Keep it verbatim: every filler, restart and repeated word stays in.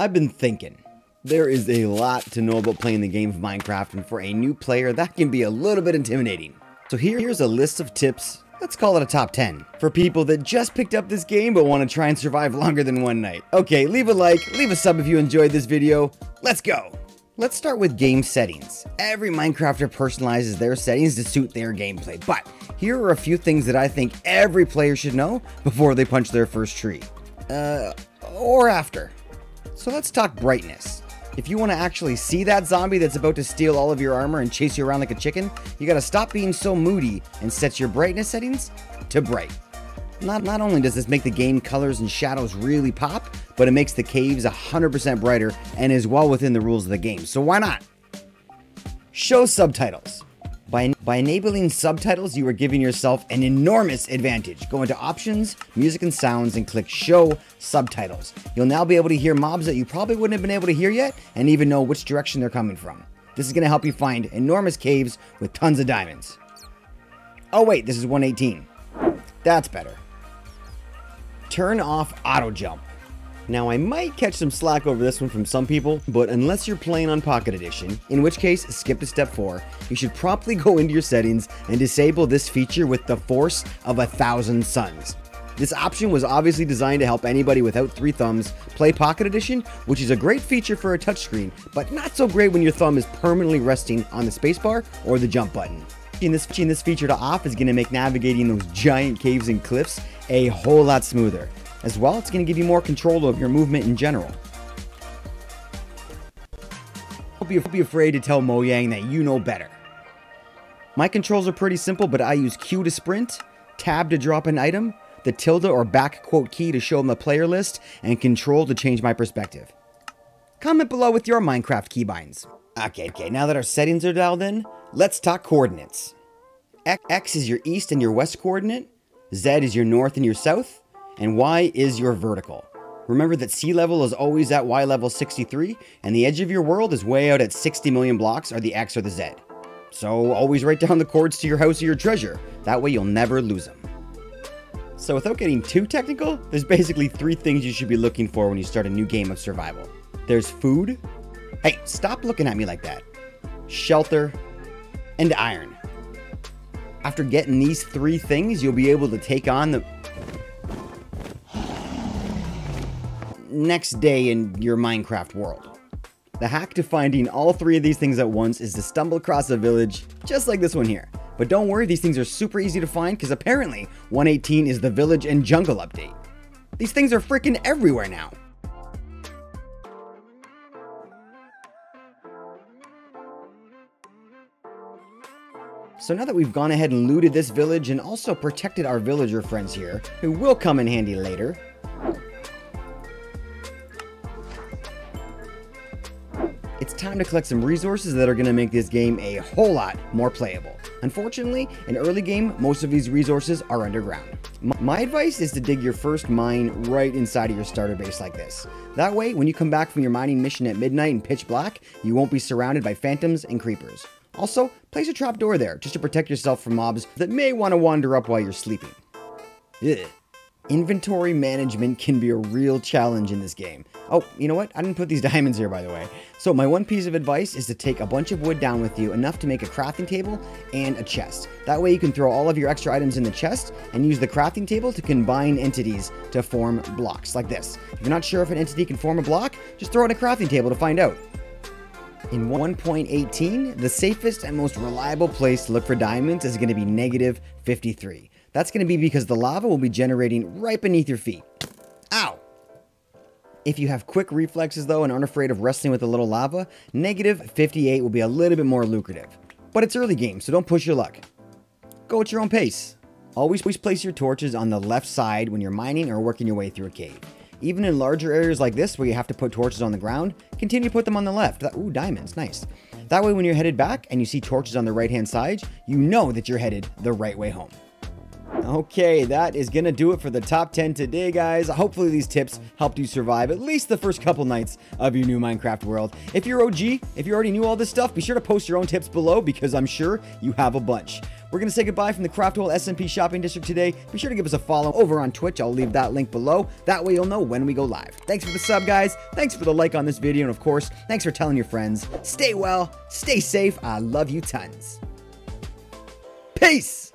I've been thinking. There is a lot to know about playing the game of Minecraft, and for a new player, that can be a little bit intimidating. So here, here's a list of tips, let's call it a top ten, for people that just picked up this game but want to try and survive longer than one night. Okay, leave a like, leave a sub if you enjoyed this video, let's go! Let's start with game settings. Every Minecrafter personalizes their settings to suit their gameplay, but here are a few things that I think every player should know before they punch their first tree. Uh, or after. So let's talk brightness. If you want to actually see that zombie that's about to steal all of your armor and chase you around like a chicken, you gotta stop being so moody and set your brightness settings to bright. Not, not only does this make the game colors and shadows really pop, but it makes the caves one hundred percent brighter and is well within the rules of the game, so why not? Show subtitles. By, by enabling subtitles, you are giving yourself an enormous advantage. Go into Options, Music and Sounds, and click Show Subtitles. You'll now be able to hear mobs that you probably wouldn't have been able to hear yet, and even know which direction they're coming from. This is going to help you find enormous caves with tons of diamonds. Oh wait, this is one eighteen. That's better. Turn off auto jump. Now I might catch some slack over this one from some people, but unless you're playing on Pocket Edition, in which case skip to step four, you should promptly go into your settings and disable this feature with the force of a thousand suns. This option was obviously designed to help anybody without three thumbs play Pocket Edition, which is a great feature for a touchscreen, but not so great when your thumb is permanently resting on the spacebar or the jump button. Switching this feature to off is going to make navigating those giant caves and cliffs a whole lot smoother. As well, it's going to give you more control of your movement in general. Don't be afraid to tell Mojang that you know better. My controls are pretty simple, but I use Q to sprint, Tab to drop an item, the tilde or back quote key to show them the player list, and Control to change my perspective. Comment below with your Minecraft keybinds. Okay, okay, now that our settings are dialed in, let's talk coordinates. X is your east and your west coordinate, Z is your north and your south, and Y is your vertical. Remember that sea level is always at Y level sixty-three, and the edge of your world is way out at sixty million blocks, or the X or the Z. So always write down the cords to your house or your treasure, that way you'll never lose them. So without getting too technical, there's basically three things you should be looking for when you start a new game of survival. There's food, hey, stop looking at me like that, shelter, and iron. After getting these three things, you'll be able to take on the next day in your Minecraft world. The hack to finding all three of these things at once is to stumble across a village just like this one here. But don't worry, these things are super easy to find because apparently one eighteen is the village and jungle update. These things are freaking everywhere now. So now that we've gone ahead and looted this village and also protected our villager friends here, who will come in handy later, it's time to collect some resources that are going to make this game a whole lot more playable. Unfortunately, in early game, most of these resources are underground. My advice is to dig your first mine right inside of your starter base like this. That way, when you come back from your mining mission at midnight in pitch black, you won't be surrounded by phantoms and creepers. Also, place a trapdoor there just to protect yourself from mobs that may want to wander up while you're sleeping. Ugh. Inventory management can be a real challenge in this game. Oh, you know what? I didn't put these diamonds here, by the way. So my one piece of advice is to take a bunch of wood down with you, enough to make a crafting table and a chest. That way you can throw all of your extra items in the chest and use the crafting table to combine entities to form blocks like this. If you're not sure if an entity can form a block, just throw in a crafting table to find out. In one point eighteen, the safest and most reliable place to look for diamonds is going to be negative fifty-three. That's going to be because the lava will be generating right beneath your feet. Ow! If you have quick reflexes though and aren't afraid of wrestling with a little lava, negative fifty-eight will be a little bit more lucrative. But it's early game, so don't push your luck. Go at your own pace. Always place your torches on the left side when you're mining or working your way through a cave. Even in larger areas like this where you have to put torches on the ground, continue to put them on the left. That, ooh, diamonds, nice. That way when you're headed back and you see torches on the right hand side, you know that you're headed the right way home. Okay, that is gonna do it for the top ten today, guys. Hopefully these tips helped you survive at least the first couple nights of your new Minecraft world. If you're O G, if you already knew all this stuff, be sure to post your own tips below because I'm sure you have a bunch. We're going to say goodbye from the ClickWell S P Shopping District today. Be sure to give us a follow over on Twitch. I'll leave that link below. That way you'll know when we go live. Thanks for the sub, guys. Thanks for the like on this video. And of course, thanks for telling your friends. Stay well. Stay safe. I love you tons. Peace.